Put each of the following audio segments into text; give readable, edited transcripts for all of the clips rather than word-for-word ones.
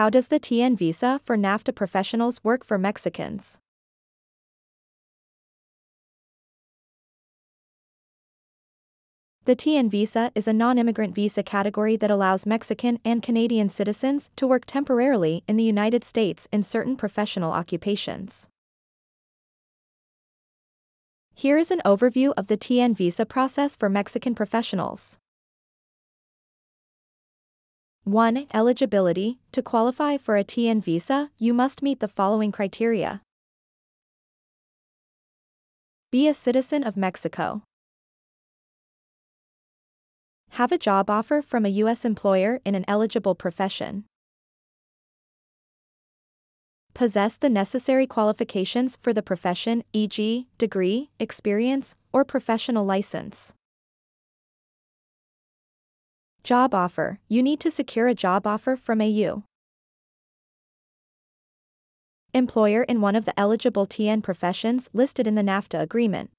How does the TN visa for NAFTA professionals work for Mexicans? The TN visa is a non-immigrant visa category that allows Mexican and Canadian citizens to work temporarily in the United States in certain professional occupations. Here is an overview of the TN visa process for Mexican professionals. 1. Eligibility. To qualify for a TN visa, you must meet the following criteria. Be a citizen of Mexico. Have a job offer from a U.S. employer in an eligible profession. Possess the necessary qualifications for the profession, e.g., degree, experience, or professional license. Job offer. You need to secure a job offer from a U.S. employer in one of the eligible TN professions listed in the NAFTA agreement.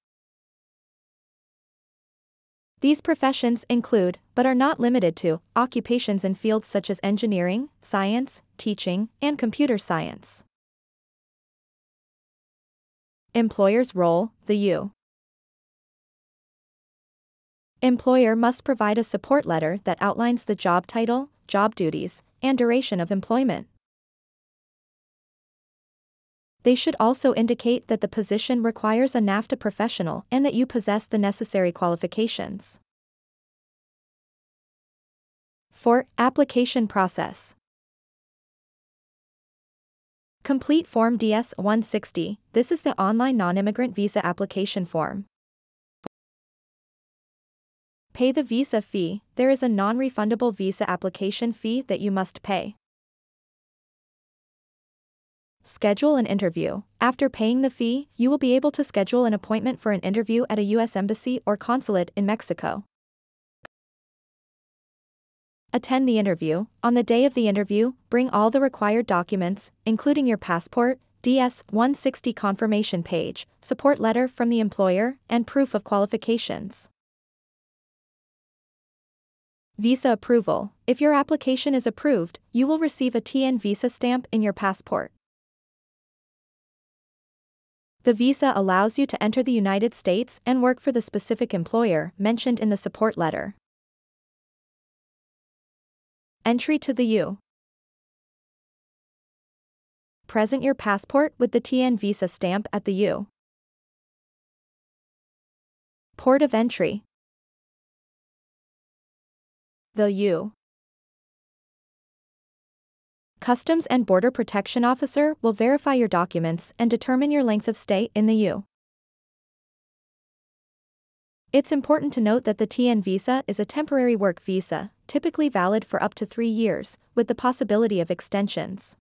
These professions include, but are not limited to, occupations in fields such as engineering, science, teaching, and computer science. Employer's role. The U.S. employer must provide a support letter that outlines the job title, job duties, and duration of employment. They should also indicate that the position requires a NAFTA professional and that you possess the necessary qualifications. 4. Application process. Complete Form DS-160. This is the online non-immigrant visa application form. Pay the visa fee. There is a non-refundable visa application fee that you must pay. Schedule an interview. After paying the fee, you will be able to schedule an appointment for an interview at a U.S. embassy or consulate in Mexico. Attend the interview. On the day of the interview, bring all the required documents, including your passport, DS-160 confirmation page, support letter from the employer, and proof of qualifications. Visa approval. If your application is approved, you will receive a TN visa stamp in your passport. The visa allows you to enter the United States and work for the specific employer mentioned in the support letter. Entry to the U.S. Present your passport with the TN visa stamp at the U.S. port of entry. The U.S. Customs and Border Protection Officer will verify your documents and determine your length of stay in the U.S. It's important to note that the TN visa is a temporary work visa, typically valid for up to 3 years, with the possibility of extensions.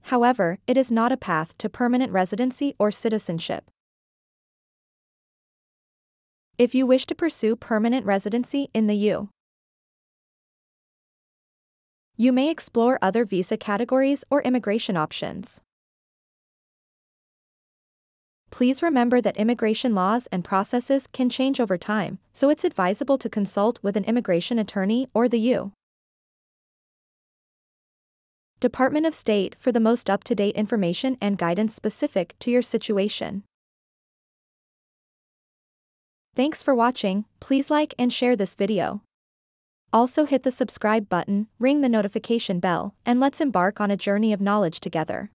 However, it is not a path to permanent residency or citizenship. If you wish to pursue permanent residency in the U.S., you may explore other visa categories or immigration options. Please remember that immigration laws and processes can change over time, so it's advisable to consult with an immigration attorney or the U.S. Department of State for the most up-to-date information and guidance specific to your situation. Thanks for watching. Please like and share this video. Also hit the subscribe button, ring the notification bell, and let's embark on a journey of knowledge together.